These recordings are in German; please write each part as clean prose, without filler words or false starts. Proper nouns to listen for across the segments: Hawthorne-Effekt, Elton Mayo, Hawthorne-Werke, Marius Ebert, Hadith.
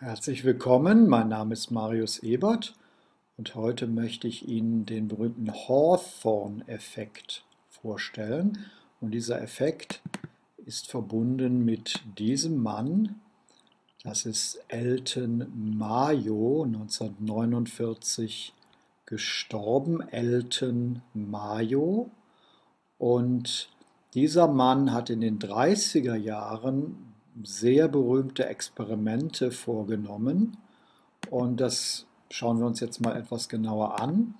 Herzlich willkommen, mein Name ist Marius Ebert und heute möchte ich Ihnen den berühmten Hawthorne-Effekt vorstellen. Und dieser Effekt ist verbunden mit diesem Mann, das ist Elton Mayo, 1949 gestorben, Elton Mayo. Und dieser Mann hat in den 30er Jahren sehr berühmte Experimente vorgenommen und das schauen wir uns jetzt mal etwas genauer an.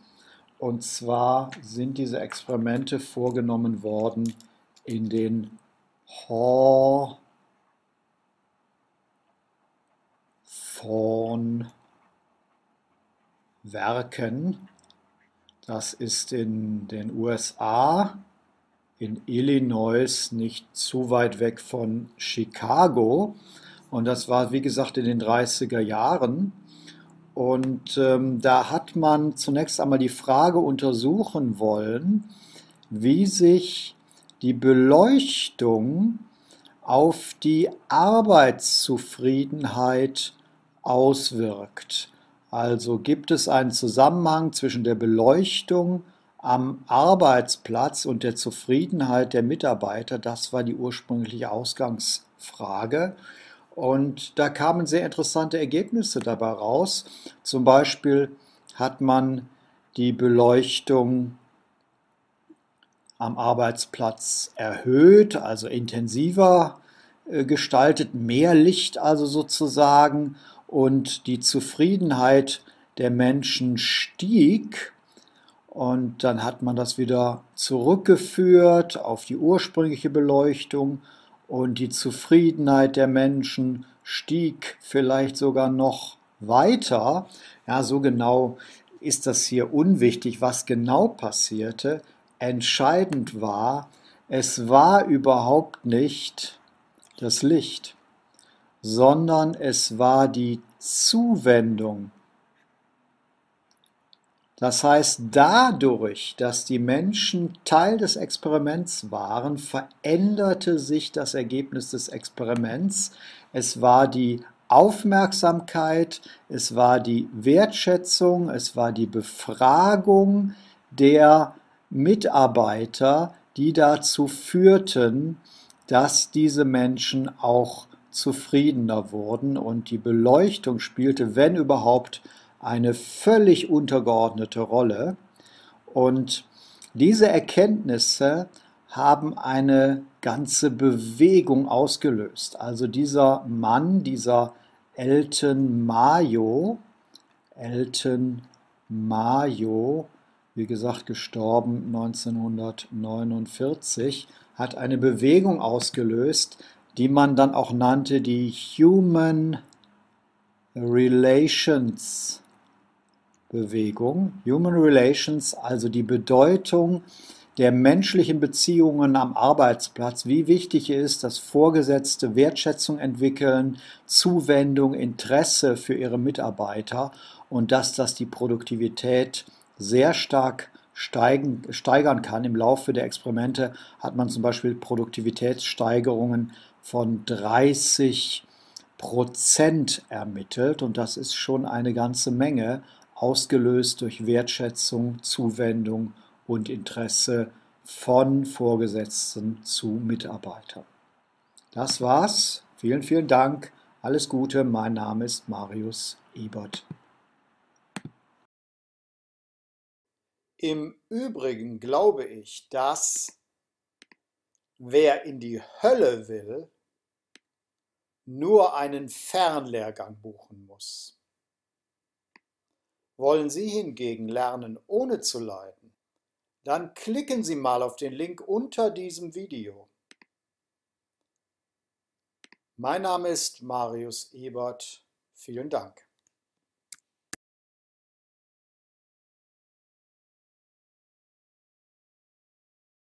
Und zwar sind diese Experimente vorgenommen worden in den Hawthorne-Werken. Das ist in den USA, in Illinois, nicht zu weit weg von Chicago. Und das war, wie gesagt, in den 30er Jahren. Und da hat man zunächst einmal die Frage untersuchen wollen, wie sich die Beleuchtung auf die Arbeitszufriedenheit auswirkt. Also gibt es einen Zusammenhang zwischen der Beleuchtung am Arbeitsplatz und der Zufriedenheit der Mitarbeiter? Das war die ursprüngliche Ausgangsfrage. Und da kamen sehr interessante Ergebnisse dabei raus. Zum Beispiel hat man die Beleuchtung am Arbeitsplatz erhöht, also intensiver gestaltet, mehr Licht also sozusagen, und die Zufriedenheit der Menschen stieg. Und dann hat man das wieder zurückgeführt auf die ursprüngliche Beleuchtung und die Zufriedenheit der Menschen stieg vielleicht sogar noch weiter. Ja, so genau ist das hier unwichtig, was genau passierte. Entscheidend war, es war überhaupt nicht das Licht, sondern es war die Zuwendung. Das heißt, dadurch, dass die Menschen Teil des Experiments waren, veränderte sich das Ergebnis des Experiments. Es war die Aufmerksamkeit, es war die Wertschätzung, es war die Befragung der Mitarbeiter, die dazu führten, dass diese Menschen auch zufriedener wurden. Und die Beleuchtung spielte, wenn überhaupt, eine völlig untergeordnete Rolle. Und diese Erkenntnisse haben eine ganze Bewegung ausgelöst. Also dieser Mann, dieser Elton Mayo, wie gesagt gestorben 1949, hat eine Bewegung ausgelöst, die man dann auch nannte die Human Relations Bewegung. Human Relations, also die Bedeutung der menschlichen Beziehungen am Arbeitsplatz, wie wichtig ist, dass Vorgesetzte Wertschätzung entwickeln, Zuwendung, Interesse für ihre Mitarbeiter und dass das die Produktivität sehr stark steigern kann. Im Laufe der Experimente hat man zum Beispiel Produktivitätssteigerungen von 30% ermittelt und das ist schon eine ganze Menge, ausgelöst durch Wertschätzung, Zuwendung und Interesse von Vorgesetzten zu Mitarbeitern. Das war's. Vielen, vielen Dank. Alles Gute. Mein Name ist Marius Ebert. Im Übrigen glaube ich, dass wer in die Hölle will, nur einen Fernlehrgang buchen muss. Wollen Sie hingegen lernen, ohne zu leiden, dann klicken Sie mal auf den Link unter diesem Video. Mein Name ist Marius Ebert. Vielen Dank.